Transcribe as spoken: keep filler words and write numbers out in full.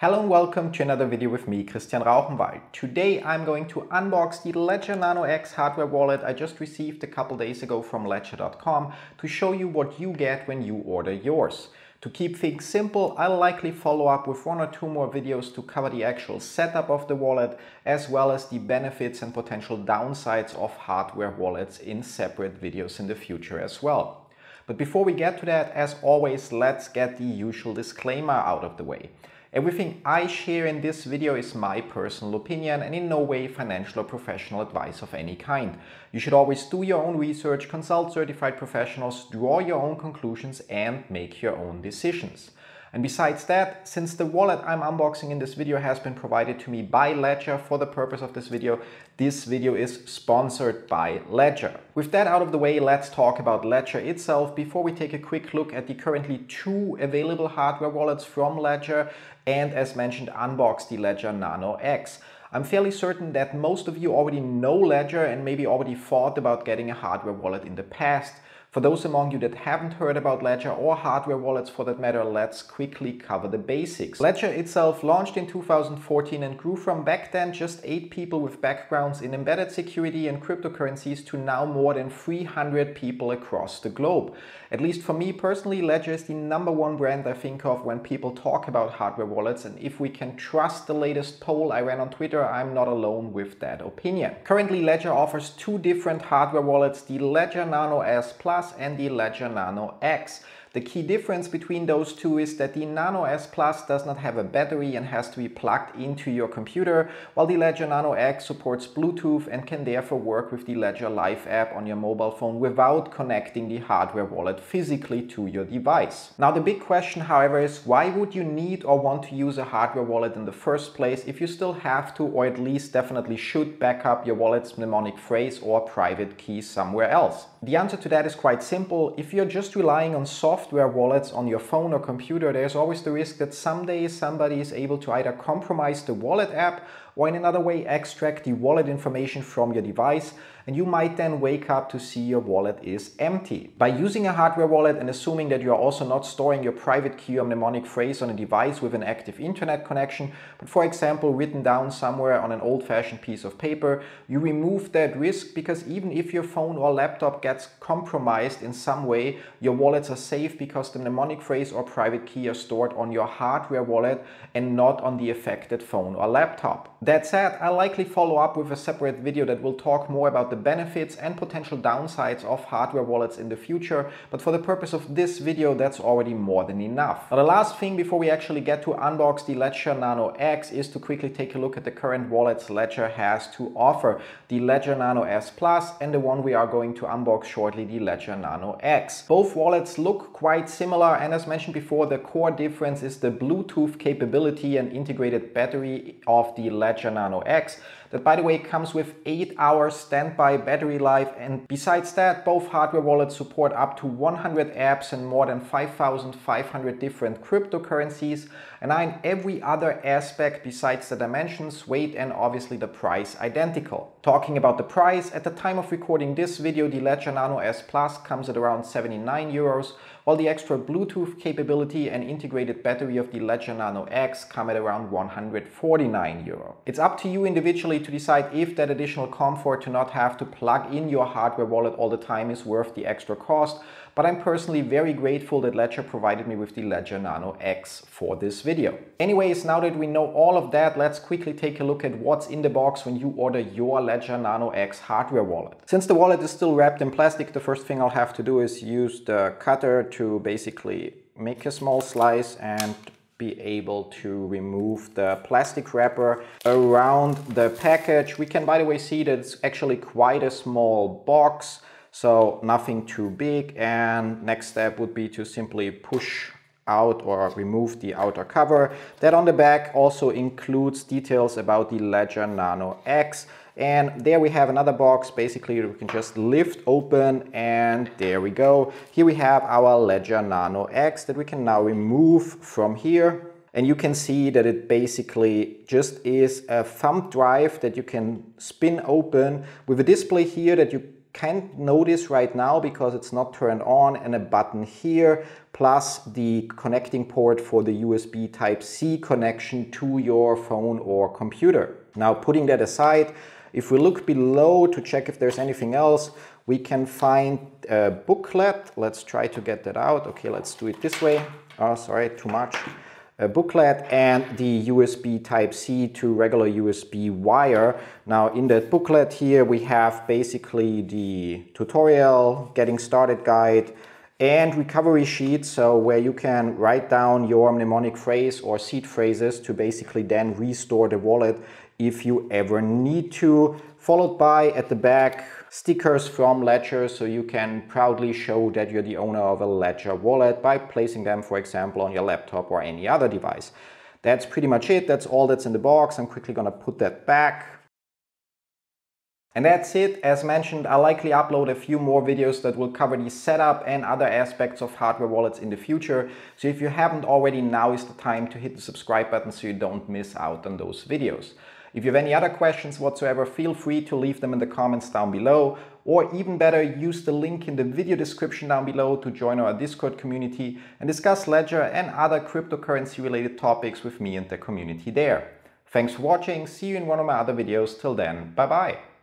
Hello and welcome to another video with me, Christian Rauchenwald. Today I'm going to unbox the Ledger Nano X hardware wallet I just received a couple days ago from ledger dot com to show you what you get when you order yours. To keep things simple, I'll likely follow up with one or two more videos to cover the actual setup of the wallet, as well as the benefits and potential downsides of hardware wallets in separate videos in the future as well. But before we get to that, as always, let's get the usual disclaimer out of the way. Everything I share in this video is my personal opinion and in no way financial or professional advice of any kind. You should always do your own research, consult certified professionals, draw your own conclusions and make your own decisions. And besides that, since the wallet I'm unboxing in this video has been provided to me by Ledger for the purpose of this video, this video is sponsored by Ledger. With that out of the way, let's talk about Ledger itself before we take a quick look at the currently two available hardware wallets from Ledger and, as mentioned, unbox the Ledger Nano X. I'm fairly certain that most of you already know Ledger and maybe already thought about getting a hardware wallet in the past. For those among you that haven't heard about Ledger or hardware wallets for that matter, let's quickly cover the basics. Ledger itself launched in two thousand fourteen and grew from back then just eight people with backgrounds in embedded security and cryptocurrencies to now more than three hundred people across the globe. At least for me personally, Ledger is the number one brand I think of when people talk about hardware wallets, and if we can trust the latest poll I ran on Twitter, I'm not alone with that opinion. Currently, Ledger offers two different hardware wallets, the Ledger Nano S Plus and the Ledger Nano X. The key difference between those two is that the Nano S Plus does not have a battery and has to be plugged into your computer, while the Ledger Nano X supports Bluetooth and can therefore work with the Ledger Live app on your mobile phone without connecting the hardware wallet physically to your device. Now the big question, however, is why would you need or want to use a hardware wallet in the first place if you still have to, or at least definitely should, back up your wallet's mnemonic phrase or private key somewhere else? The answer to that is quite simple. If you're just relying on software Software wallets on your phone or computer, there's always the risk that someday somebody is able to either compromise the wallet app or in another way extract the wallet information from your device, and you might then wake up to see your wallet is empty. By using a hardware wallet and assuming that you're also not storing your private key or mnemonic phrase on a device with an active internet connection, but for example written down somewhere on an old-fashioned piece of paper, you remove that risk, because even if your phone or laptop gets compromised in some way, your wallets are safe because the mnemonic phrase or private key are stored on your hardware wallet and not on the affected phone or laptop. That said, I'll likely follow up with a separate video that will talk more about the benefits and potential downsides of hardware wallets in the future, but for the purpose of this video that's already more than enough. Now the last thing before we actually get to unbox the Ledger Nano X is to quickly take a look at the current wallets Ledger has to offer, the Ledger Nano S Plus and the one we are going to unbox shortly, the Ledger Nano X. Both wallets look quite similar, and as mentioned before, the core difference is the Bluetooth capability and integrated battery of the Ledger Nano X, that by the way comes with eight hours standby battery life. And besides that, both hardware wallets support up to one hundred apps and more than five thousand five hundred different cryptocurrencies and are in every other aspect besides the dimensions, weight and obviously the price identical. Talking about the price, at the time of recording this video the Ledger Nano S Plus comes at around seventy-nine euros, while the extra Bluetooth capability and integrated battery of the Ledger Nano X come at around one hundred forty-nine euro. It's up to you individually to decide if that additional comfort to not have to plug in your hardware wallet all the time is worth the extra cost, but I'm personally very grateful that Ledger provided me with the Ledger Nano X for this video. Anyways, now that we know all of that, let's quickly take a look at what's in the box when you order your Ledger Nano X hardware wallet. Since the wallet is still wrapped in plastic, the first thing I'll have to do is use the cutter to basically make a small slice and be able to remove the plastic wrapper around the package. We can, by the way, see that it's actually quite a small box, so nothing too big. And next step would be to simply push out or remove the outer cover. That on the back also includes details about the Ledger Nano X. And there we have another box, basically we can just lift open and there we go. Here we have our Ledger Nano X that we can now remove from here. And you can see that it basically just is a thumb drive that you can spin open with a display here that you can't notice right now because it's not turned on, and a button here, plus the connecting port for the U S B Type-C connection to your phone or computer. Now, putting that aside, if we look below to check if there's anything else, we can find a booklet. Let's try to get that out. Okay, let's do it this way. Oh, sorry, too much. A booklet and the U S B Type-C to regular U S B wire. Now, in that booklet here, we have basically the tutorial, getting started guide, and recovery sheet, so where you can write down your mnemonic phrase or seed phrases to basically then restore the wallet if you ever need to, followed by, at the back, stickers from Ledger, so you can proudly show that you're the owner of a Ledger wallet by placing them, for example, on your laptop or any other device. That's pretty much it. That's all that's in the box. I'm quickly gonna put that back. And that's it. As mentioned, I'll likely upload a few more videos that will cover the setup and other aspects of hardware wallets in the future. So if you haven't already, now is the time to hit the subscribe button so you don't miss out on those videos. If you have any other questions whatsoever, feel free to leave them in the comments down below, or even better, use the link in the video description down below to join our Discord community and discuss Ledger and other cryptocurrency related topics with me and the community there. Thanks for watching. See you in one of my other videos. Till then, bye bye.